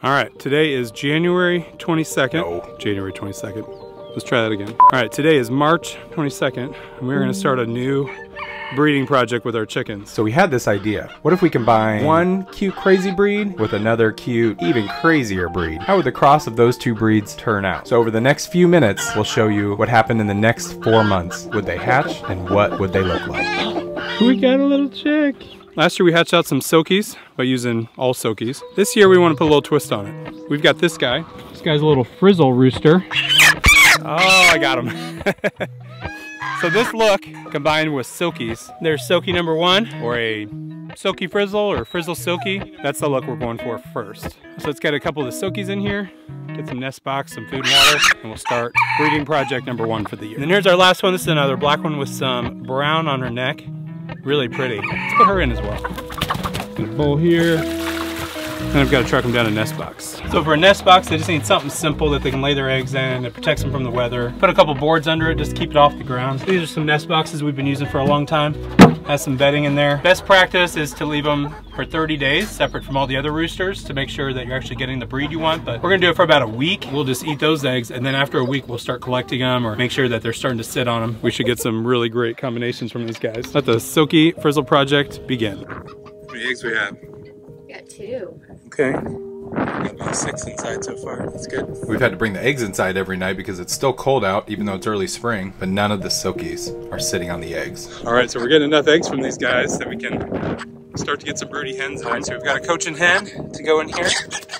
All right, today is January 22nd. No. January 22nd. Let's try that again. All right, today is March 22nd, and we're gonna start a new breeding project with our chickens. So we had this idea. What if we combine one cute crazy breed with another cute, even crazier breed? How would the cross of those two breeds turn out? So over the next few minutes, we'll show you what happened in the next 4 months. Would they hatch and what would they look like? We got a little chick. Last year we hatched out some Silkies by using all Silkies. This year we want to put a little twist on it. We've got this guy. This guy's a little Frizzle rooster. Oh, I got him. So this look, combined with Silkies, there's Silkie number one, or a Silkie Frizzle, or Frizzle Silkie. That's the look we're going for first. So let's get a couple of the Silkies in here, get some nest box, some food and water, and we'll start breeding project number one for the year. And then here's our last one. This is another black one with some brown on her neck. Really pretty. Let's put her in as well. Got a bowl here. Then I've got to track them down to nest box. So for a nest box, they just need something simple that they can lay their eggs in. It protects them from the weather. Put a couple boards under it just to keep it off the ground. These are some nest boxes we've been using for a long time. Has some bedding in there. Best practice is to leave them for 30 days separate from all the other roosters to make sure that you're actually getting the breed you want. But we're gonna do it for about a week. We'll just eat those eggs, and then after a week we'll start collecting them or make sure that they're starting to sit on them. We should get some really great combinations from these guys. Let the Silkie Frizzle project begin. How many eggs we have? We got two. Okay. We've got about 6 inside so far. That's good. We've had to bring the eggs inside every night because it's still cold out, even though it's early spring, but none of the Silkies are sitting on the eggs. All right, so we're getting enough eggs from these guys that we can start to get some broody hens on. So we've got a Cochin hen to go in here.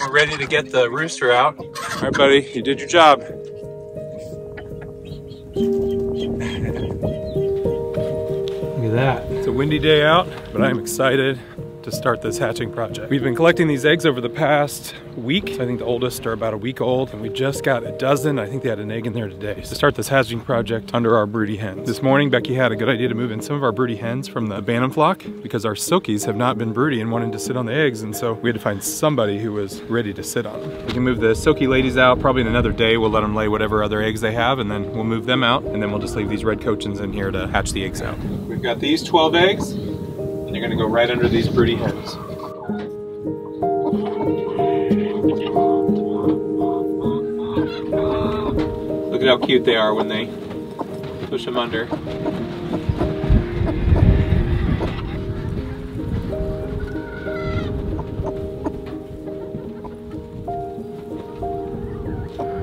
We're ready to get the rooster out. All right, buddy, you did your job. Look at that. It's a windy day out, but I'm excited to start this hatching project. We've been collecting these eggs over the past week. I think the oldest are about a week old, and we just got a dozen. I think they had an egg in there today. To start this hatching project under our broody hens. This morning, Becky had a good idea to move in some of our broody hens from the Bantam flock because our Silkies have not been broody and wanted to sit on the eggs, and so we had to find somebody who was ready to sit on them. We can move the Silkie ladies out probably in another day. We'll let them lay whatever other eggs they have, and then we'll move them out, and then we'll just leave these red Cochins in here to hatch the eggs out. We've got these 12 eggs. And you're gonna go right under these broody hens. Look at how cute they are when they push them under.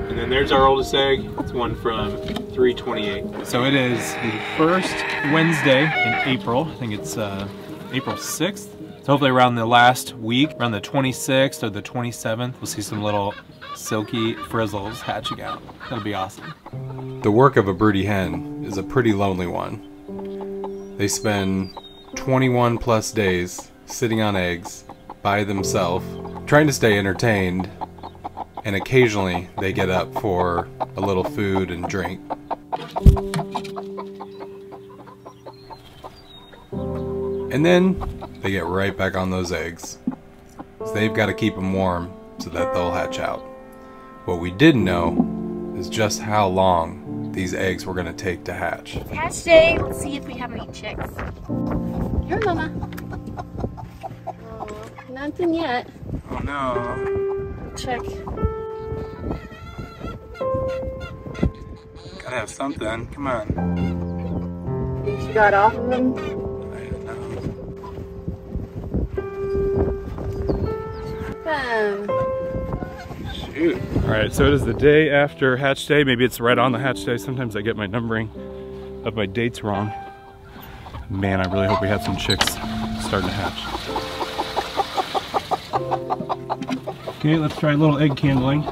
And then there's our oldest egg. It's one from 328. So it is the first Wednesday in April. I think it's April 6th. So hopefully around the last week, around the 26th or the 27th, we'll see some little Silkie Frizzles hatching out. That'll be awesome. The work of a broody hen is a pretty lonely one. They spend 21 plus days sitting on eggs by themselves, trying to stay entertained, and occasionally they get up for a little food and drink. And then they get right back on those eggs. So they've got to keep them warm so that they'll hatch out. What we didn't know is just how long these eggs were going to take to hatch. It's hatch day. Let's see if we have any chicks. Here, Mama. Oh, nothing yet. Oh, no. Check. Gotta have something. Come on. She got off of them. Shoot. All right, so it is the day after hatch day. Maybe it's right on the hatch day. Sometimes I get my numbering of my dates wrong. Man, I really hope we have some chicks starting to hatch. Okay, let's try a little egg candling.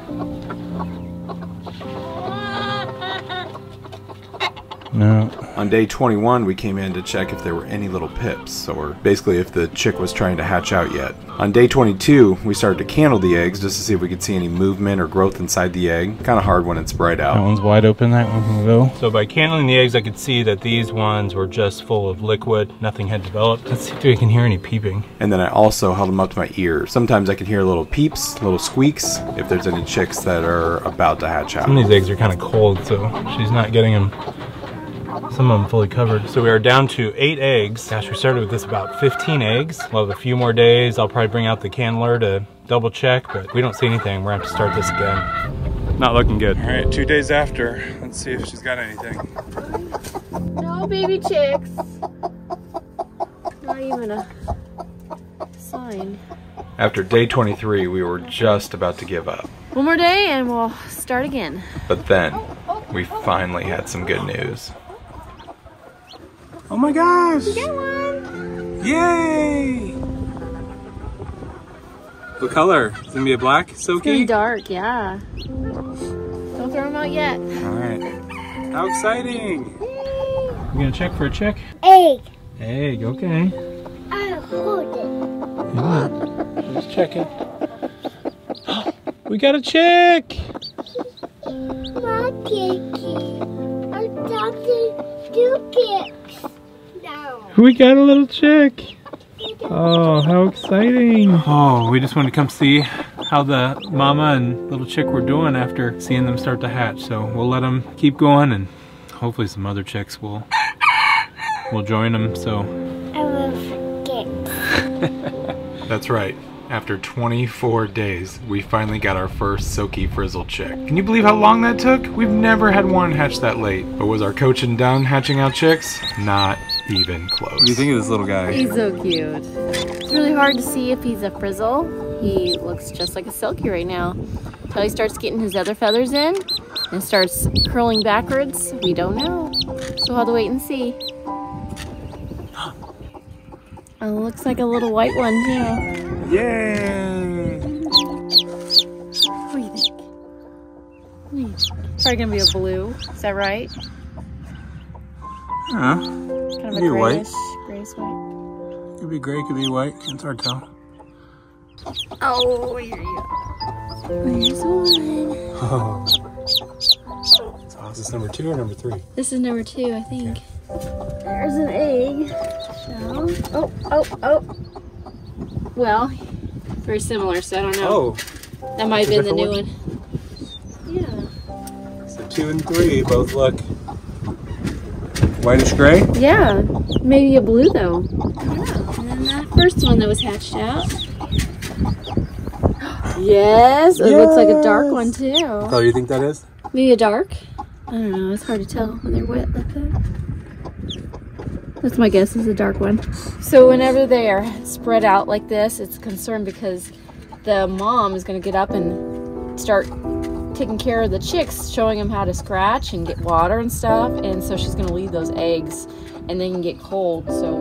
No. On day 21, we came in to check if there were any little pips, or basically if the chick was trying to hatch out yet. On day 22, we started to candle the eggs just to see if we could see any movement or growth inside the egg. Kind of hard when it's bright out. That one's wide open, that one can go. So by candling the eggs, I could see that these ones were just full of liquid. Nothing had developed. Let's see if we can hear any peeping. And then I also held them up to my ear. Sometimes I can hear little peeps, little squeaks, if there's any chicks that are about to hatch out. Some of these eggs are kind of cold, so she's not getting them. Some of them fully covered. So we are down to 8 eggs. Gosh, we started with this about 15 eggs. We'll have a few more days. I'll probably bring out the candler to double check, but we don't see anything. We're gonna have to start this again. Not looking good. All right, 2 days after. Let's see if she's got anything. No baby chicks. Not even a sign. After day 23, we were just about to give up. One more day and we'll start again. But then, we finally had some good news. Oh my gosh! We got one! Yay! What color? It's gonna be a black Silkie? It's dark, yeah. Don't throw them out yet. Alright. How exciting! Yay. You gonna check for a chick? Egg! Egg, okay. I'll hold it. Yeah. Just checking. We got a chick! My chicky. I'm adopting 2 chicks. No. We got a little chick! Oh, how exciting! Oh, we just wanted to come see how the mama and little chick were doing after seeing them start to hatch. So we'll let them keep going and hopefully some other chicks will join them, so... I will forget. That's right. After 24 days, we finally got our first Silkie Frizzle chick. Can you believe how long that took? We've never had one hatch that late. But was our Cochin done hatching out chicks? Not even close. What do you think of this little guy? He's so cute. It's really hard to see if he's a Frizzle. He looks just like a Silkie right now. Until he starts getting his other feathers in and starts curling backwards, we don't know. So we'll have to wait and see. Oh, looks like a little white one too. Yay! What do you think? Probably gonna be a blue. Is that right? Huh? Kind of a grayish, white. Could be gray, could be white. It's hard to tell. Oh, here you go. There's one. Oh. So is this number 2 or number 3? This is number 2, I think. Okay. There's an egg. So. Oh, oh, oh. Well, very similar, so I don't know. Oh. That might have been the new one. Yeah. So 2 and 3 both look whitish gray? Yeah. Maybe a blue, though. Yeah. And then that first one that was hatched out. Yes, it looks like a dark one, too. What color do you think that is? Maybe a dark? I don't know. It's hard to tell when they're wet like that. That's my guess, is a dark one. So whenever they are spread out like this, it's a concern because the mom is gonna get up and start taking care of the chicks, showing them how to scratch and get water and stuff. And so she's gonna leave those eggs and they can get cold. So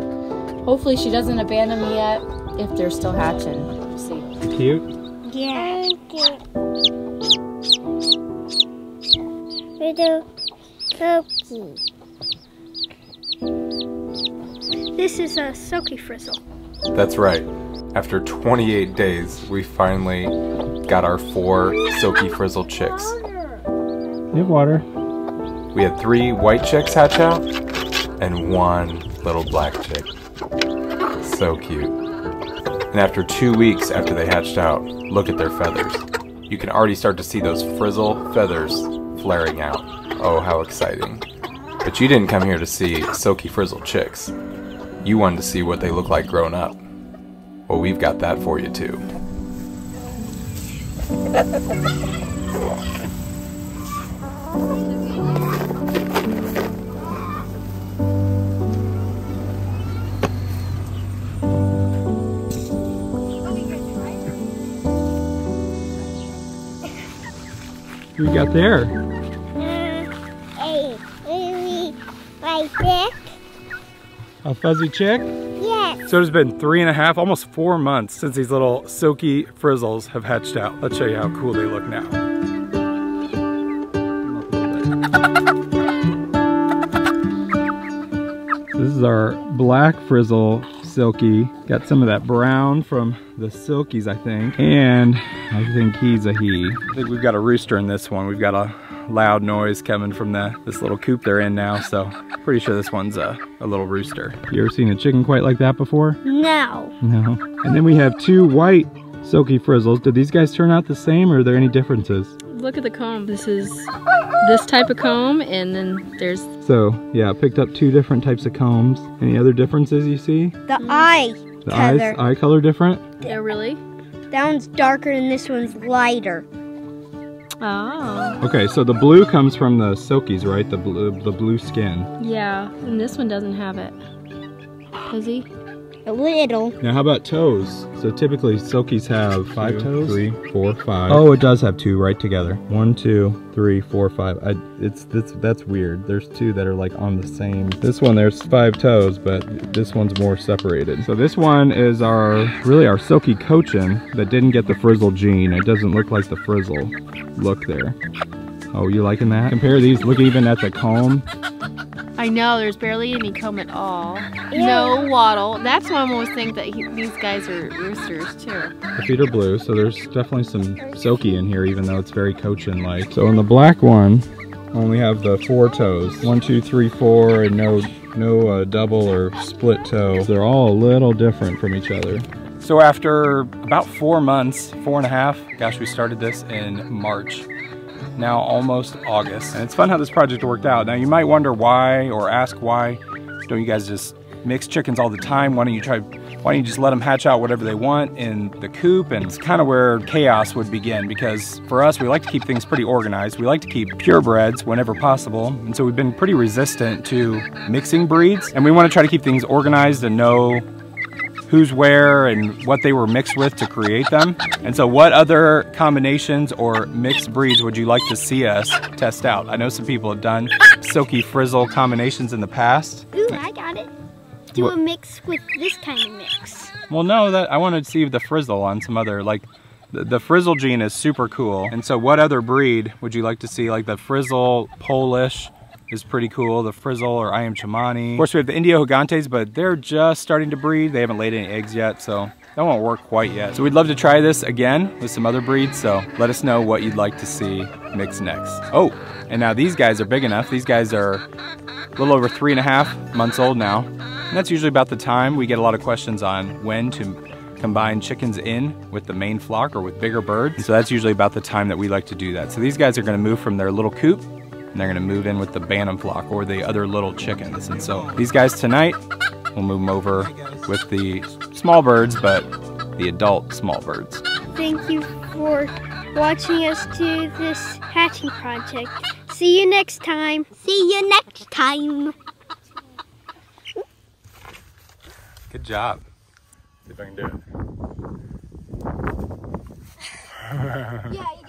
hopefully she doesn't abandon them yet if they're still hatching. We'll see. Cute? Yeah, cute. Little Silkie. This is a Silkie Frizzle. That's right. After 28 days, we finally got our 4 Silkie Frizzle chicks. Need water. We had 3 white chicks hatch out and 1 little black chick. So cute. And after 2 weeks after they hatched out, look at their feathers. You can already start to see those Frizzle feathers flaring out. Oh, how exciting. But you didn't come here to see Silkie Frizzle chicks. You wanted to see what they look like grown up. Well, we've got that for you too. What do we got there? Right there. A fuzzy chick? Yes. So it's been 3 and a half, almost 4 months since these little Silkie Frizzles have hatched out. Let's show you how cool they look now. This is our black Frizzle Silkie. Got some of that brown from the Silkies, I think. And I think he's a he. I think we've got a rooster in this one. We've got a loud noise coming from this little coop they're in now, so pretty sure this one's a little rooster. You ever seen a chicken quite like that before? No. No. And then we have 2 white Silkie Frizzles. Did these guys turn out the same, or are there any differences? Look at the comb. This is this type of comb, and then there's... So, yeah, picked up 2 different types of combs. Any other differences you see? The eye color. The eye color different? Yeah, really? That one's darker and this one's lighter. Oh. Okay, so the blue comes from the Silkies, right? The blue skin. Yeah, and this one doesn't have it. Does he? A little. Now how about toes? So typically Silkies have five toes? 3, 4, 5. Oh, it does have two right together. 1, 2, 3, 4, 5. That's weird. There's two that are like on the same. This one, there's 5 toes, but this one's more separated. So this one is really our Silkie Cochin that didn't get the Frizzle gene. It doesn't look like the Frizzle look there. Oh, you liking that? Compare these, look even at the comb. I know, there's barely any comb at all. Yeah. No waddle. That's why I always think that these guys are roosters too. The feet are blue, so there's definitely some Silkie in here, even though it's very Cochin-like. So in the black one, only have the 4 toes. 1, 2, 3, 4, and no double or split toe. They're all a little different from each other. So after about 4 months, 4 and a half, gosh, we started this in March. Now almost August. And it's fun how this project worked out. Now you might wonder why, or ask why don't you guys just mix chickens all the time? Why don't you just let them hatch out whatever they want in the coop? And it's kind of where chaos would begin, because for us, we like to keep things pretty organized. We like to keep purebreds whenever possible. And so we've been pretty resistant to mixing breeds. And we want to try to keep things organized and know who's where and what they were mixed with to create them. And so what other combinations or mixed breeds would you like to see us test out? I know some people have done Silkie Frizzle combinations in the past. Ooh, I got it. Do a mix with this kind of mix. Well, no, that I wanted to see the Frizzle on some other, like the Frizzle gene is super cool. And so what other breed would you like to see? Like the Frizzle Polish is pretty cool, the Frizzle or I Am Chimani. Of course we have the Indio Gigantes, but they're just starting to breed. They haven't laid any eggs yet, so that won't work quite yet. So we'd love to try this again with some other breeds, so let us know what you'd like to see mixed next. Oh, and now these guys are big enough. These guys are a little over 3 and a half months old now. And that's usually about the time we get a lot of questions on when to combine chickens in with the main flock or with bigger birds. And so that's usually about the time that we like to do that. So these guys are gonna move from their little coop and they're gonna move in with the Bantam flock or the other little chickens. And so these guys tonight, we'll move them over with the small birds, but the adult small birds. Thank you for watching us do this hatching project. See you next time. See you next time. Good job. See if I can do it. Yeah.